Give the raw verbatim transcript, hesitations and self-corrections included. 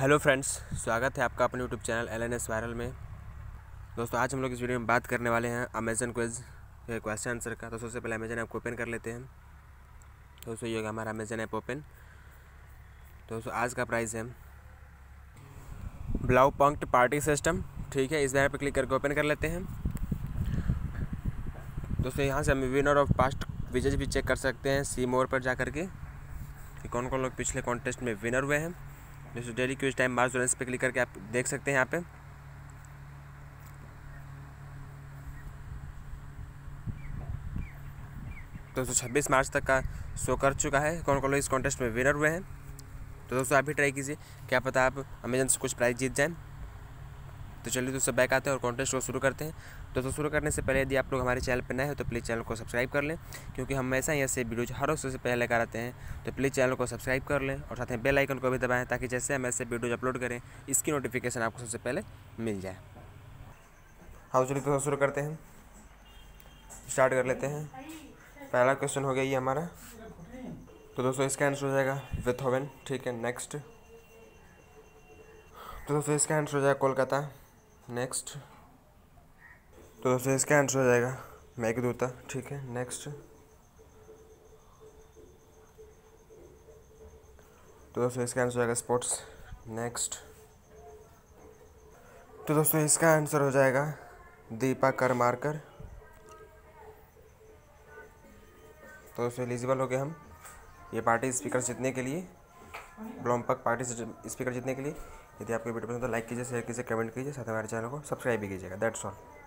Hello friends, स्वागत है आपका अपने यूट्यूब चैनल एलएनएस वायरल में। दोस्तों, आज हम लोग इस वीडियो में बात करने वाले हैं अमेज़न क्विज क्वेश्चन आंसर का। तो सबसे पहले अमेज़न ऐप को ओपन कर लेते हैं। दोस्तों, ये होगा हमारा अमेज़न ऐप ओपन। दोस्तों, आज का प्राइस है ब्लाउ पंक्ट पार्टी सिस्टम। ठीक है, इस बैनर पर क्लिक करके ओपन कर लेते हैं। दोस्तों, यहाँ से हम विनर ऑफ पास्ट विजेज भी चेक कर सकते हैं सी मोर पर जा करके कि कौन कौन लोग पिछले कॉन्टेस्ट में विनर हुए हैं। दोस्तों, डेली क्विज टाइम मार्च जोरेंस पे क्लिक करके आप देख सकते हैं यहाँ पे। दोस्तों, छब्बीस मार्च तक का शो कर चुका है कौन कौन लोग इस कॉन्टेस्ट में विनर हुए हैं। तो दोस्तों, आप भी ट्राई कीजिए, क्या पता आप अमेज़न से कुछ प्राइज़ जीत जाएं। तो चलिए दोस्तों, बैक आते हैं और कॉन्टेस्ट को शुरू करते हैं। दोस्तों, शुरू करने से पहले यदि आप लोग हमारे चैनल पर नए हो तो प्लीज़ चैनल को सब्सक्राइब कर लें, क्योंकि हम हमेशा ही ऐसे वीडियो हर रोज से पहले लेकर आते हैं। तो प्लीज़ चैनल को सब्सक्राइब कर लें और साथ में बेल आइकन को भी दबाएं, ताकि जैसे हम ऐसे वीडियोज अपलोड करें इसकी नोटिफिकेशन आपको सबसे पहले मिल जाए। हाँ, चलिए दोस्तों शुरू करते हैं, स्टार्ट कर लेते हैं। पहला क्वेश्चन हो गया ये हमारा, तो दोस्तों इसका आंसर हो जाएगा बेथोवन। ठीक है, नेक्स्ट। तो दोस्तों इसका आंसर हो जाएगा कोलकाता। नेक्स्ट। तो दोस्तों इसका आंसर हो जाएगा मेघदूता। ठीक है, नेक्स्ट। तो दोस्तों इसका आंसर हो जाएगा स्पोर्ट्स। नेक्स्ट। तो दोस्तों इसका आंसर हो जाएगा दीपा करमाकर। तो दोस्तों एलिजिबल हो गए हम ये पार्टी स्पीकर जीतने के लिए, ब्लॉम्पक पार्टी स्पीकर जीतने के लिए। यदि आपको वीडियो पसंद है तो लाइक कीजिए, शेयर कीजिए, कमेंट कीजिए, साथ हमारे चैनल को सब्सक्राइब भी कीजिएगा। That's all.